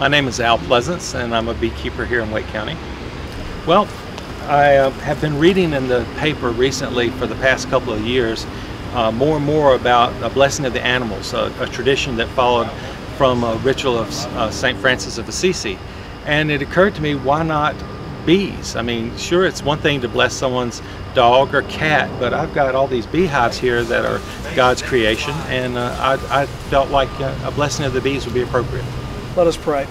My name is Al Pleasants, and I'm a beekeeper here in Wake County. Well, I have been reading in the paper recently for the past couple of years more and more about a blessing of the animals, a tradition that followed from a ritual of St. Francis of Assisi. And it occurred to me, why not bees? I mean, sure, it's one thing to bless someone's dog or cat, but I've got all these beehives here that are God's creation, and I felt like a blessing of the bees would be appropriate. Let us pray.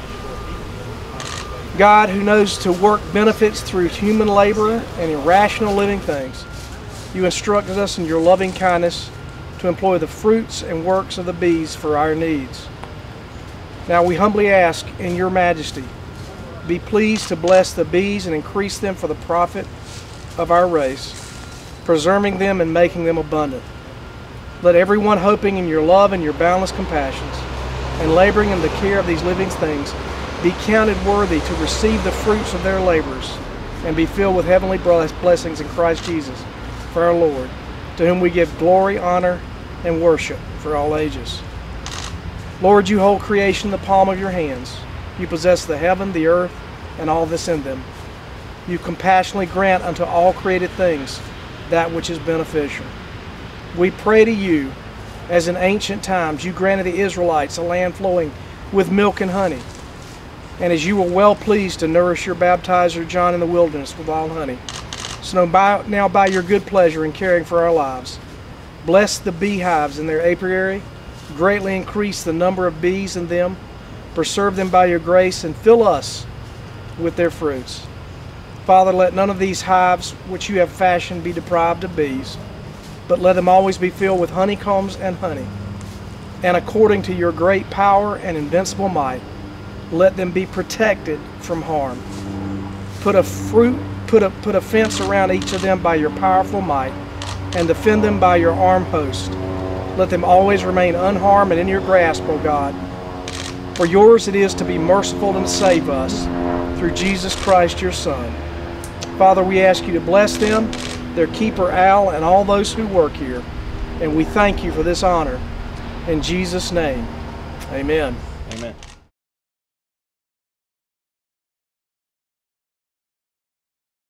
God, who knows to work benefits through human labor and irrational living things, you instructed us in your loving kindness to employ the fruits and works of the bees for our needs. Now we humbly ask in your majesty, be pleased to bless the bees and increase them for the profit of our race, preserving them and making them abundant. Let everyone hoping in your love and your boundless compassions and laboring in the care of these living things be counted worthy to receive the fruits of their labors and be filled with heavenly blessings in Christ Jesus, for our Lord, to whom we give glory, honor, and worship for all ages. Lord, you hold creation in the palm of your hands. You possess the heaven, the earth, and all that's in them. You compassionately grant unto all created things that which is beneficial. We pray to you, as in ancient times you granted the Israelites a land flowing with milk and honey, and as you were well pleased to nourish your baptizer John in the wilderness with all honey, so now by your good pleasure in caring for our lives, bless the beehives in their apiary, greatly increase the number of bees in them, preserve them by your grace, and fill us with their fruits. Father, let none of these hives which you have fashioned be deprived of bees, but let them always be filled with honeycombs and honey. And according to your great power and invincible might, let them be protected from harm. Put a fence around each of them by your powerful might, and defend them by your armed host. Let them always remain unharmed and in your grasp, O God. For yours it is to be merciful and save us, through Jesus Christ your Son. Father, we ask you to bless them, their keeper Al, and all those who work here. And we thank you for this honor. In Jesus' name, amen. Amen.